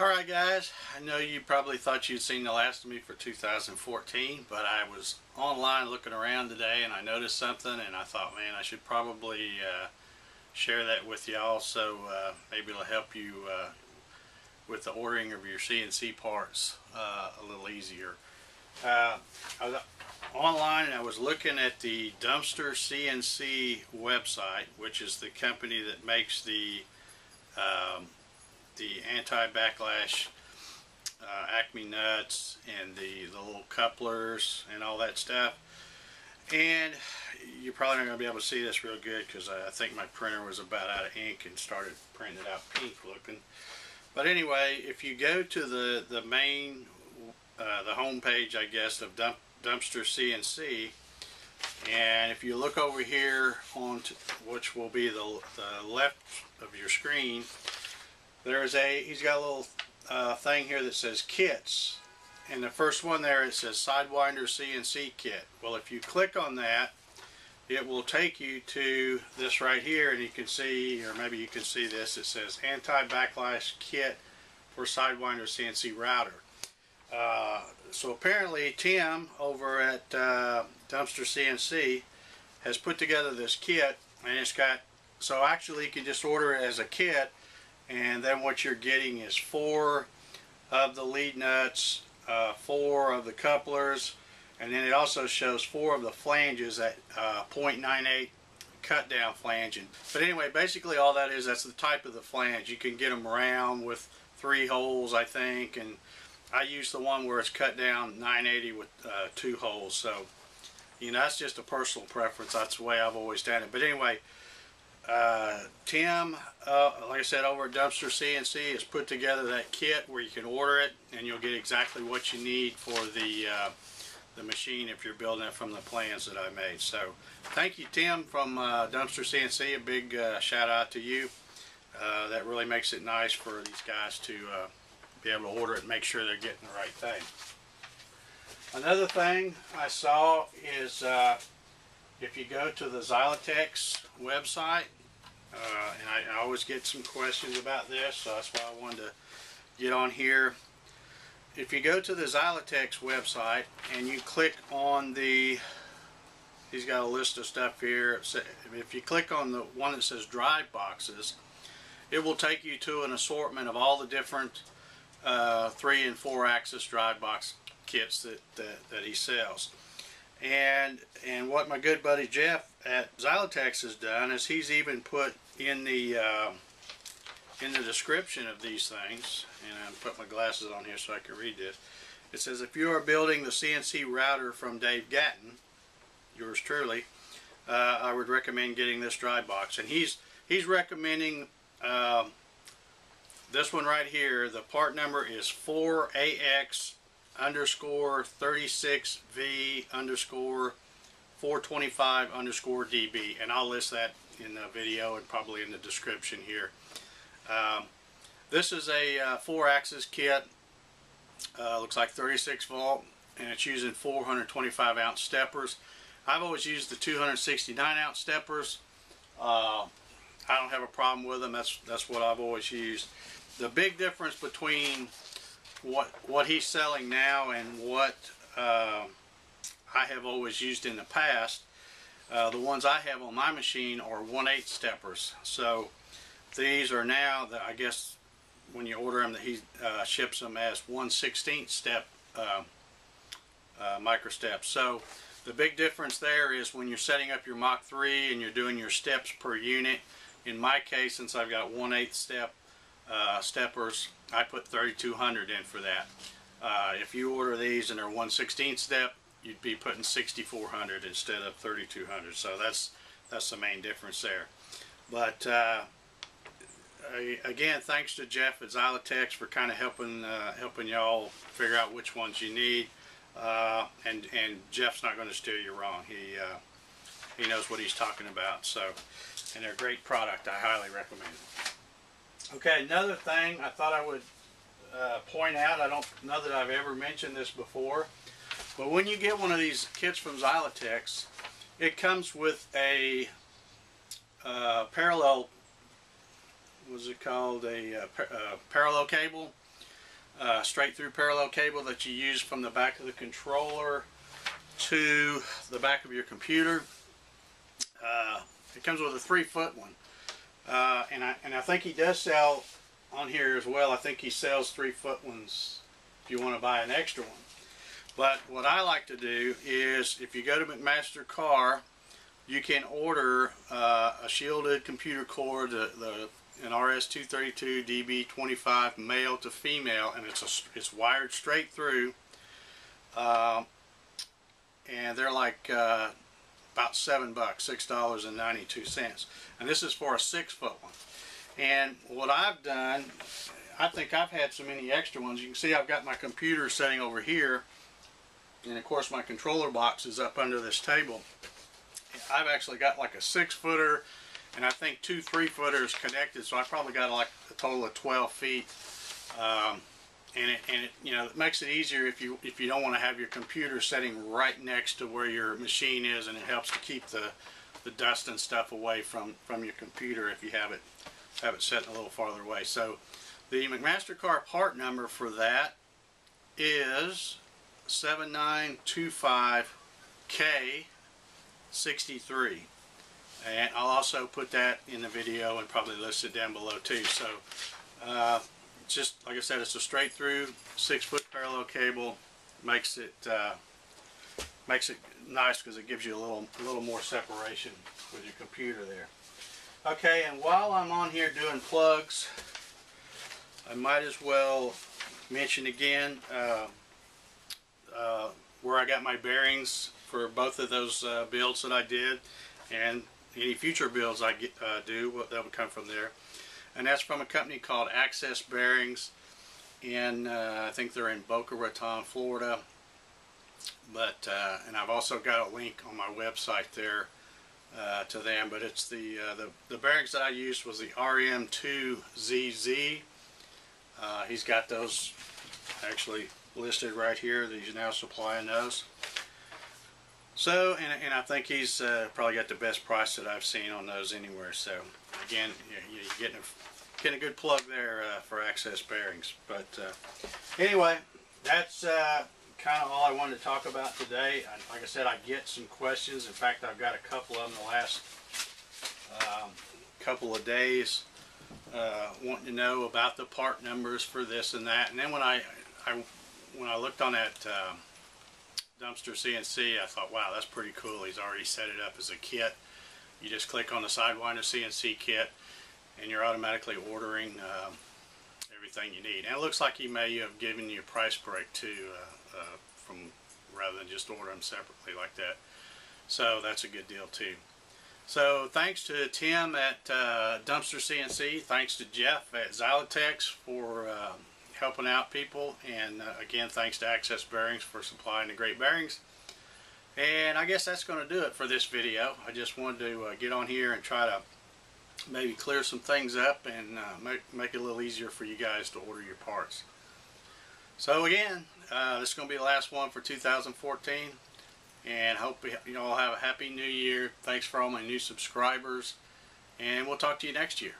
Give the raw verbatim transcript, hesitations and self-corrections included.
Alright guys, I know you probably thought you'd seen the last of me for two thousand fourteen, but I was online looking around today and I noticed something and I thought, man, I should probably uh, share that with y'all, so uh, maybe it'll help you uh, with the ordering of your C N C parts uh, a little easier. Uh, I was online and I was looking at the Dumpster C N C website, which is the company that makes the um, the anti-backlash uh, Acme nuts and the, the little couplers and all that stuff. And you're probably not going to be able to see this real good because I think my printer was about out of ink and started printing out pink looking. But anyway, if you go to the, the main, uh, the home page, I guess, of Dump, Dumpster C N C, and if you look over here, on to, which will be the, the left of your screen, there's a, he's got a little uh, thing here that says kits, and the first one there, it says Sidewinder C N C kit. Well, if you click on that, it will take you to this right here, and you can see, or maybe you can see this, it says anti-backlash kit for Sidewinder C N C router. Uh, so apparently Tim over at uh, Dumpster C N C has put together this kit, and it's got, so actually you can just order it as a kit. And then what you're getting is four of the lead nuts, uh, four of the couplers, and then it also shows four of the flanges at uh, point nine eight cut down flange. And, but anyway, basically all that is, that's the type of the flange. You can get them round with three holes, I think, and I use the one where it's cut down nine eighty with uh, two holes. So, you know, that's just a personal preference. That's the way I've always done it. But anyway, Uh, Tim, uh, like I said, over at Dumpster C N C has put together that kit where you can order it and you'll get exactly what you need for the uh, the machine if you're building it from the plans that I made. So thank you, Tim, from uh, Dumpster C N C. A big uh, shout out to you. Uh, that really makes it nice for these guys to uh, be able to order it and make sure they're getting the right thing. Another thing I saw is uh, if you go to the Xylotex website, uh, and I, I always get some questions about this, so that's why I wanted to get on here. If you go to the Xylotex website and you click on the, he's got a list of stuff here. So if you click on the one that says drive boxes, it will take you to an assortment of all the different uh, three and four axis drive box kits that, that, that he sells. And and what my good buddy Jeff at Xylotex has done is he's even put in the uh, in the description of these things, and I put my glasses on here so I can read this. It says, if you are building the C N C router from Dave Gatton, yours truly, uh, I would recommend getting this drive box. And he's he's recommending uh, this one right here. The part number is four A X underscore thirty-six V underscore four twenty-five underscore D B, and I'll list that in the video and probably in the description here. Um, this is a uh, four axis kit, uh, looks like thirty-six volt, and it's using four hundred twenty-five ounce steppers. I've always used the two hundred sixty-nine ounce steppers. uh, I don't have a problem with them. That's that's what I've always used. The big difference between what what he's selling now and what uh, I have always used in the past, uh, the ones I have on my machine are one eighth steppers. So these are now, the, I guess when you order them, that he uh, ships them as one sixteenth step uh, uh, micro steps. So the big difference there is when you're setting up your Mach three and you're doing your steps per unit. In my case, since I've got one eighth step Uh, steppers, I put thirty-two hundred in for that. Uh, if you order these and they're one sixteenth step, you'd be putting sixty-four hundred instead of thirty-two hundred. So that's that's the main difference there. But uh, I, again, thanks to Jeff at Xylotex for kind of helping uh, helping y'all figure out which ones you need. Uh, and and Jeff's not going to steer you wrong. He uh, he knows what he's talking about. So, and they're a great product. I highly recommend it. Okay, another thing I thought I would uh, point out, I don't know that I've ever mentioned this before, but when you get one of these kits from Xylotex, it comes with a uh, parallel, what is it called, a uh, par uh, parallel cable uh, straight through parallel cable that you use from the back of the controller to the back of your computer. Uh, it comes with a three foot one. Uh, and, I, and I think he does sell on here as well. I think he sells three foot ones if you want to buy an extra one. But what I like to do is if you go to McMaster-Carr, you can order uh, a shielded computer core, the, the an R S two thirty-two D B twenty-five male to female, and it's a, it's wired straight through. Uh, and they're like uh, about seven bucks, six dollars and ninety-two cents. And this is for a six-foot one. And what I've done, I think I've had so many extra ones. You can see I've got my computer sitting over here, and of course my controller box is up under this table. I've actually got like a six-footer and I think two three-footers connected, so I probably got like a total of twelve feet. Um, and it, and it, you know, it makes it easier if you if you don't want to have your computer sitting right next to where your machine is, and it helps to keep the the dust and stuff away from from your computer if you have it have it sitting a little farther away. So the McMaster-Carr part number for that is seven nine two five K sixty-three, and I'll also put that in the video and probably list it down below too. So uh, just like I said, it's a straight through six foot parallel cable. Makes it uh, makes it nice because it gives you a little a little more separation with your computer there. Okay, and while I'm on here doing plugs, I might as well mention again uh, uh, where I got my bearings for both of those uh, builds that I did, and any future builds I get, uh, do, that will come from there. And that's from a company called Access Bearings, and uh, I think they're in Boca Raton, Florida. But uh, and I've also got a link on my website there uh, to them. But it's the, uh, the the bearings that I used was the R M two Z Z. Uh, he's got those actually listed right here. He's now supplying those. So, and, and I think he's uh, probably got the best price that I've seen on those anywhere. So, again, you're, you're getting, a, getting a good plug there uh, for Access Bearings. But uh, anyway, that's uh, kind of all I wanted to talk about today. I, like I said, I get some questions. In fact, I've got a couple of them the last um, couple of days uh, wanting to know about the part numbers for this and that. And then when I, I, when I looked on that... Um, Dumpster C N C, I thought, wow, that's pretty cool. He's already set it up as a kit. You just click on the Sidewinder C N C kit and you're automatically ordering uh, everything you need. And it looks like he may have given you a price break too, uh, uh, from rather than just order them separately like that. So that's a good deal too. So thanks to Tim at uh, Dumpster C N C. Thanks to Jeff at Xylotex for uh, helping out people, and uh, again, thanks to Access Bearings for supplying the great bearings. And I guess that's going to do it for this video. I just wanted to uh, get on here and try to maybe clear some things up and uh, make, make it a little easier for you guys to order your parts. So again, uh, this is going to be the last one for two thousand fourteen, and hope you all have a happy new year. Thanks for all my new subscribers, and we'll talk to you next year.